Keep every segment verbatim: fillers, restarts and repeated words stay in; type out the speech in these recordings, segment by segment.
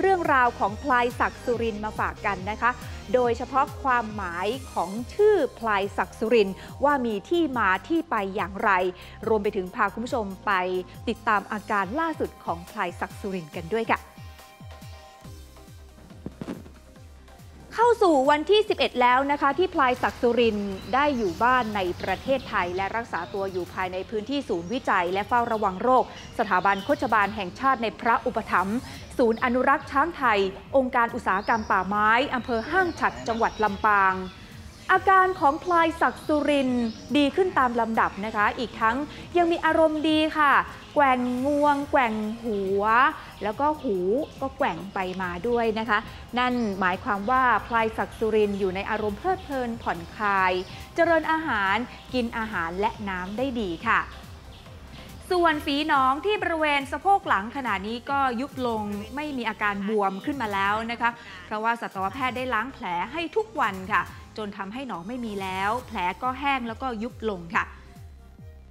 เรื่องราวของพลายศักดิ์สุรินทร์มาฝากกันนะคะโดยเฉพาะความหมายของชื่อพลายศักดิ์สุรินทร์ว่ามีที่มาที่ไปอย่างไรรวมไปถึงพาคุณผู้ชมไปติดตามอาการล่าสุดของพลายศักดิ์สุรินทร์กันด้วยค่ะเข้าสู่วันที่สิบเอ็ดแล้วนะคะที่พลายศักดิ์สุรินทร์ได้อยู่บ้านในประเทศไทยและรักษาตัวอยู่ภายในพื้นที่ศูนย์วิจัยและเฝ้าระวังโรคสถาบันโฆษบาลแห่งชาติในพระอุปถัมภ์ศูนย์อนุรักษ์ช้างไทยองค์การอุตสาหกรรมป่าไม้อำเภอห้างฉัตรจังหวัดลำปางอาการของพลายศักดิ์สุรินทร์ดีขึ้นตามลำดับนะคะอีกทั้งยังมีอารมณ์ดีค่ะแกว่งงวงแกว่งหัวแล้วก็หูก็แกว่งไปมาด้วยนะคะนั่นหมายความว่าพลายศักดิ์สุรินทร์อยู่ในอารมณ์เพลิดเพลินผ่อนคลายเจริญอาหารกินอาหารและน้ำได้ดีค่ะส่วนฝีหนองที่บริเวณสะโพกหลังขณะนี้ก็ยุบลงไม่มีอาการบวมขึ้นมาแล้วนะคะเพราะว่าสัตวแพทย์ได้ล้างแผลให้ทุกวันค่ะจนทำให้หนองไม่มีแล้วแผลก็แห้งแล้วก็ยุบลงค่ะ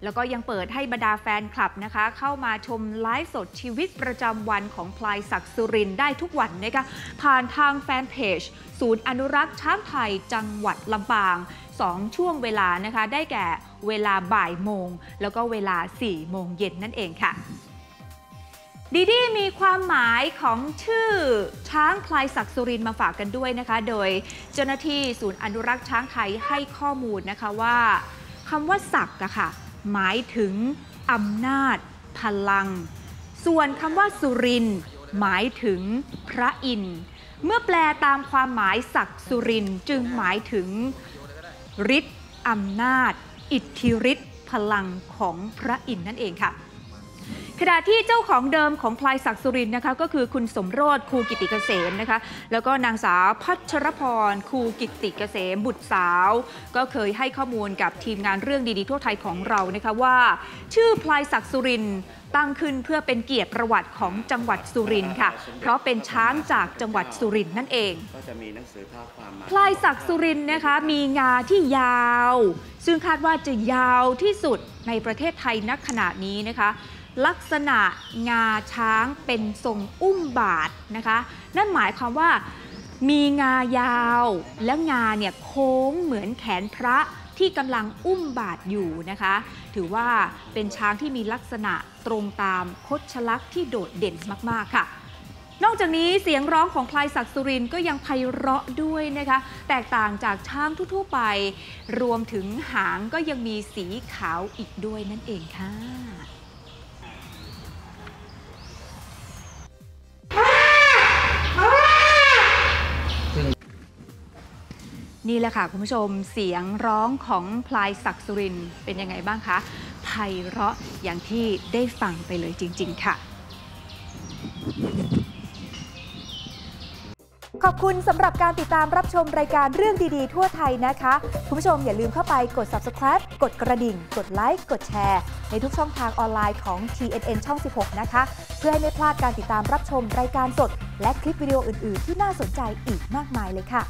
แล้วก็ยังเปิดให้บรรดาแฟนคลับนะคะเข้ามาชมไลฟ์สดชีวิตประจำวันของพลายศักดิ์สุรินทร์ได้ทุกวันนะคะผ่านทางแฟนเพจศูนย์อนุรักษ์ช้างไทยจังหวัดลำปางสองช่วงเวลานะคะได้แก่เวลาบ่ายโมงแล้วก็เวลาสี่โมงเย็นนั่นเองค่ะดีดี้มีความหมายของชื่อช้างพลายศักดิ์สุรินทร์มาฝากกันด้วยนะคะโดยเจ้าหน้าที่ศูนย์อนุรักษ์ช้างไทยให้ข้อมูลนะคะว่าคำว่าศักดิ์อะค่ะหมายถึงอำนาจพลังส่วนคำว่าสุรินทร์หมายถึงพระอินทร์เมื่อแปลตามความหมายศักดิ์สุรินทร์จึงหมายถึงฤทธิ์อำนาจอิทธิฤทธิ์พลังของพระอินทร์นั่นเองค่ะขณะที่เจ้าของเดิมของพลายศักดิ์สุรินทร์นะคะก็คือคุณสมโรจน์คูกิติเกษมนะคะแล้วก็นางสาวพัชรพรคูกิติเกษมบุตรสาวก็เคยให้ข้อมูลกับทีมงานเรื่องดีๆทั่วไทยของเรานะคะว่าชื่อพลายศักดิ์สุรินทร์ตั้งขึ้นเพื่อเป็นเกียรติประวัติของจังหวัดสุรินทร์ค่ะเพราะเป็นช้างจากจังหวัดสุรินทร์นั่นเองก็จะมีหนังสือภาพความพลายศักดิ์สุรินทร์นะคะมีงาที่ยาวซึ่งคาดว่าจะยาวที่สุดในประเทศไทยณขณะนี้นะคะลักษณะงาช้างเป็นทรงอุ้มบาทนะคะนั่นหมายความว่ามีงายาวและงาเนี่ยโค้งเหมือนแขนพระที่กำลังอุ้มบาทอยู่นะคะถือว่าเป็นช้างที่มีลักษณะตรงตามคชลักษณ์ที่โดดเด่นมากๆค่ะนอกจากนี้เสียงร้องของพลายศักดิ์สุรินทร์ก็ยังไพเราะด้วยนะคะแตกต่างจากช้างทั่วๆไปรวมถึงหางก็ยังมีสีขาวอีกด้วยนั่นเองค่ะนี่แหละค่ะคุณผู้ชมเสียงร้องของพลายศักดิ์สุรินทร์เป็นยังไงบ้างคะไพเราะอย่างที่ได้ฟังไปเลยจริงๆค่ะขอบคุณสำหรับการติดตามรับชมรายการเรื่องดีๆทั่วไทยนะคะคุณผู้ชมอย่าลืมเข้าไปกด ซับสไครบ์ กดกระดิ่งกดไลค์กดแชร์ในทุกช่องทางออนไลน์ของ ที เอ็น เอ็น ช่องสิบหกนะคะเพื่อให้ไม่พลาดการติดตามรับชมรายการสดและคลิปวิดีโออื่นๆที่น่าสนใจอีกมากมายเลยค่ะ